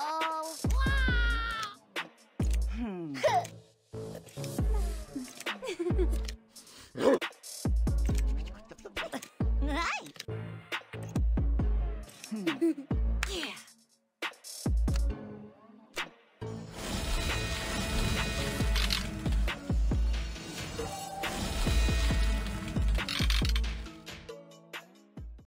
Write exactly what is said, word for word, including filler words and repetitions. Oh.